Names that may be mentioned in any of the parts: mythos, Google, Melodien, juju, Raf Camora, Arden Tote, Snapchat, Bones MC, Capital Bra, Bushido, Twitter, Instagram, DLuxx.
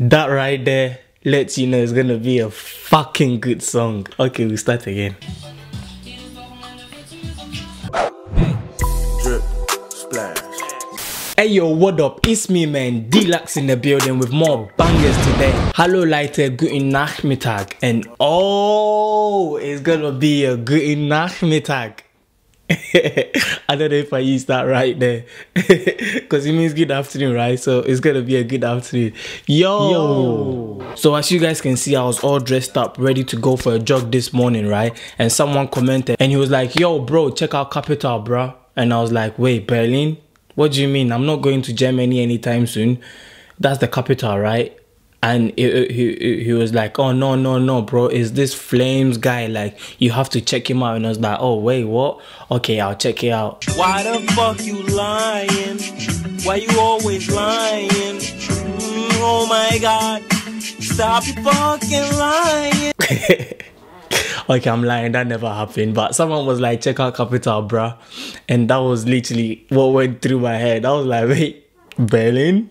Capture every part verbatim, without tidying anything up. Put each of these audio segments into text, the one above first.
That right there lets you know it's gonna be a fucking good song. Okay, we start again. Hey yo, what up? It's me, man, DLuxx in the building with more bangers today. Hallo Leute, guten Nachmittag, and oh, it's gonna be a guten Nachmittag. I don't know if I used that right there, because it means good afternoon, right? So it's gonna be a good afternoon. Yo. Yo! So as you guys can see, I was all dressed up, ready to go for a jog this morning, right? And someone commented, and he was like, yo bro, check out Capital Bra. And I was like, wait, Berlin? What do you mean? I'm not going to Germany anytime soon. That's the capital, right? And he, he, he was like, oh, no, no, no, bro. Is this Flames guy? Like, you have to check him out. And I was like, oh, wait, what? Okay, I'll check it out. Why the fuck you lying? Why you always lying? Mm, oh, my God. Stop fucking lying. Okay, I'm lying. That never happened. But someone was like, check out Capital Bra. And that was literally what went through my head. I was like, wait. Berlin?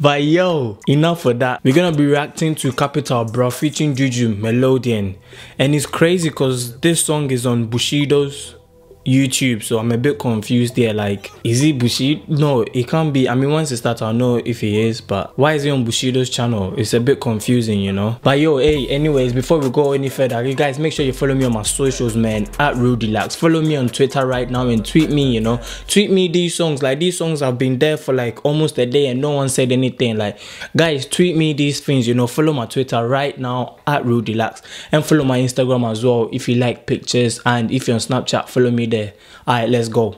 But yo, enough of that. We're gonna be reacting to Capital Bra featuring Juju, Melodien. And it's crazy because this song is on Bushido's YouTube, so I'm a bit confused there. Like, is it Bushido? No, it can't be. I mean, once it starts, I'll know if he is, but why is he on Bushido's channel? It's a bit confusing, you know. But yo, hey, anyways, before we go any further, you guys make sure you follow me on my socials, man, at DLuxx. Follow me on Twitter right now and tweet me, you know. Tweet me these songs. Like, these songs have been there for like almost a day and no one said anything. Like, guys, tweet me these things, you know. Follow my Twitter right now at DLuxx, and follow my Instagram as well if you like pictures, and if you're on Snapchat, follow me there. All right, let's go,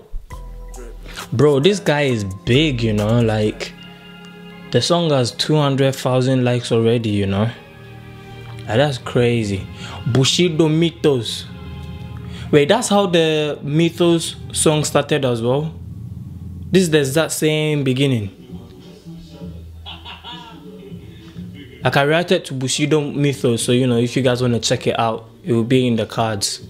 bro. This guy is big, you know. Like, the song has two hundred thousand likes already, you know. Like, that's crazy. Bushido Mythos. Wait, that's how the Mythos song started as well. This is the exact same beginning. Like, I reacted to Bushido Mythos, so you know, if you guys want to check it out, it will be in the cards.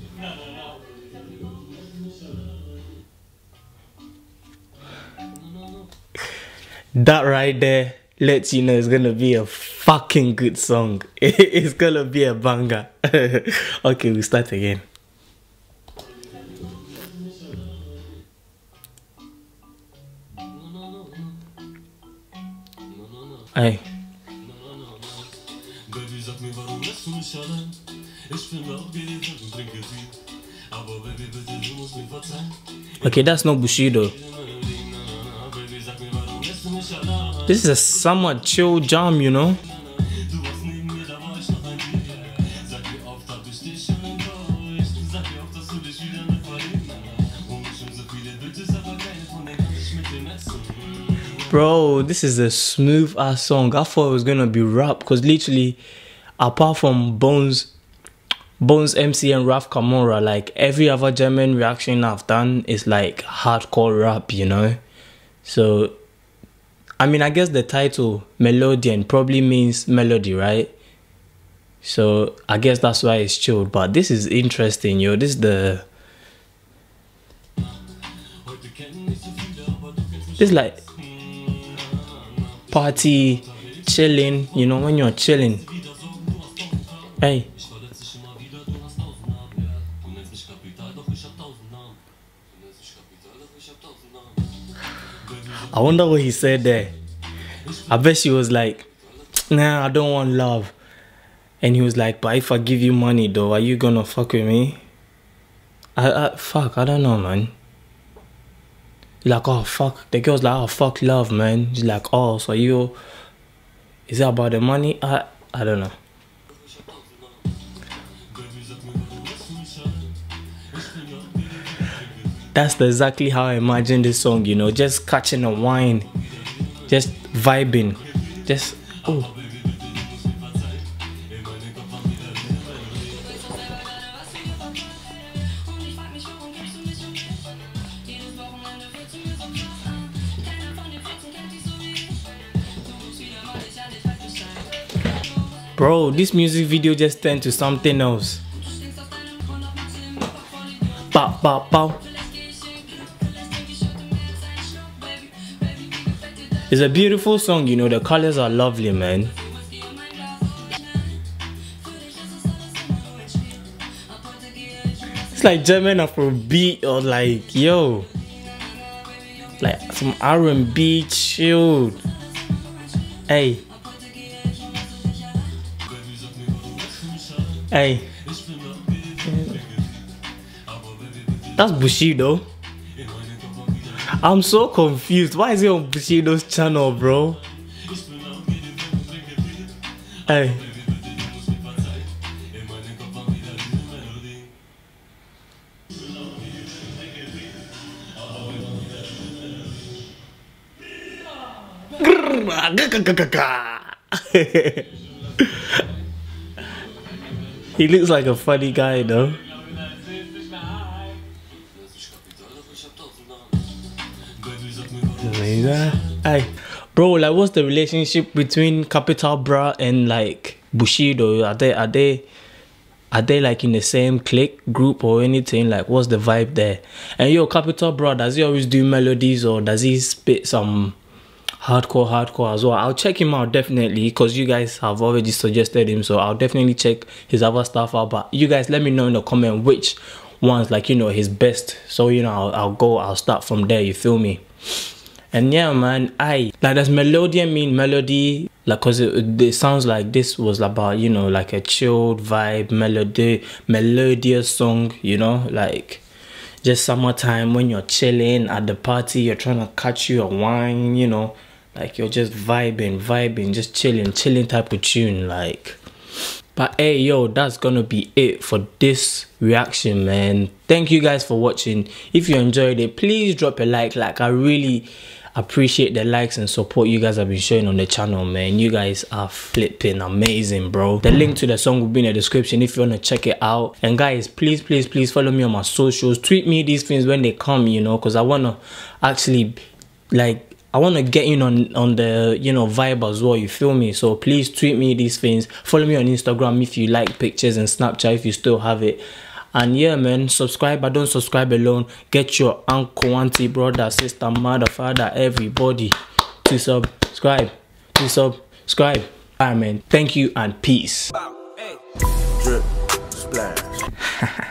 That right there lets you know it's gonna be a fucking good song. It's gonna be a banger. Okay, we start again. Hey. Okay, that's not Bushido. This is a somewhat chill jam, you know. Bro, this is a smooth ass song. I thought it was gonna be rap, because literally, apart from Bones, Bones M C and Raf Camora, like every other German reaction I've done is like hardcore rap, you know. So I mean, I guess the title, Melodien, probably means melody, right? So, I guess that's why it's chilled. But this is interesting, yo. This is the... This is like... Party, chilling, you know, when you're chilling. Hey. I wonder what he said there. I bet she was like, nah, I don't want love. And he was like, but if I give you money though, are you gonna fuck with me? I, I fuck, I don't know, man. He's like, oh fuck. The girl's like, oh fuck love, man. He's like, oh, so you, is it about the money? I I don't know. That's exactly how I imagine this song, you know, just catching a wine, just vibing, just, oh. Bro, this music video just turned to something else. Bow, bow, bow. It's a beautiful song, you know, the colors are lovely, man. It's like German Afrobeat or like, yo, like some R and B chill. Hey. Hey. That's Bushido. I'm so confused. Why is he on Bushido's channel, bro? Hey. He looks like a funny guy, though. Hey, bro, like, what's the relationship between Capital Bra and like Bushido? Are they, are they, are they like in the same clique, group, or anything? Like, what's the vibe there? And yo, Capital Bra, does he always do melodies or does he spit some hardcore, hardcore as well? I'll check him out definitely because you guys have already suggested him, so I'll definitely check his other stuff out. But you guys, let me know in the comment which ones, like, you know, his best. So you know, I'll, I'll go, I'll start from there. You feel me? And yeah, man, I like, does Melodien mean melody? Like, cause it, it sounds like this was about, you know, like a chilled vibe, melody, melodious song, you know, like just summertime when you're chilling at the party, you're trying to catch you a wine, you know, like you're just vibing, vibing, just chilling, chilling type of tune, like. But hey, yo, that's gonna be it for this reaction, man. Thank you guys for watching. If you enjoyed it, please drop a like. Like, I really appreciate the likes and support you guys have been showing on the channel, man. You guys are flipping amazing, bro. The link to the song will be in the description if you want to check it out. And guys, please, please, please follow me on my socials. Tweet me these things when they come, you know, because I want to actually, like, I want to get in on, on the, you know, vibe as well, you feel me? So please tweet me these things. Follow me on Instagram if you like pictures and Snapchat if you still have it. And yeah, man, subscribe, but don't subscribe alone. Get your uncle, auntie, brother, sister, mother, father, everybody to subscribe, to subscribe. All right, man, thank you and peace. Drip, splash.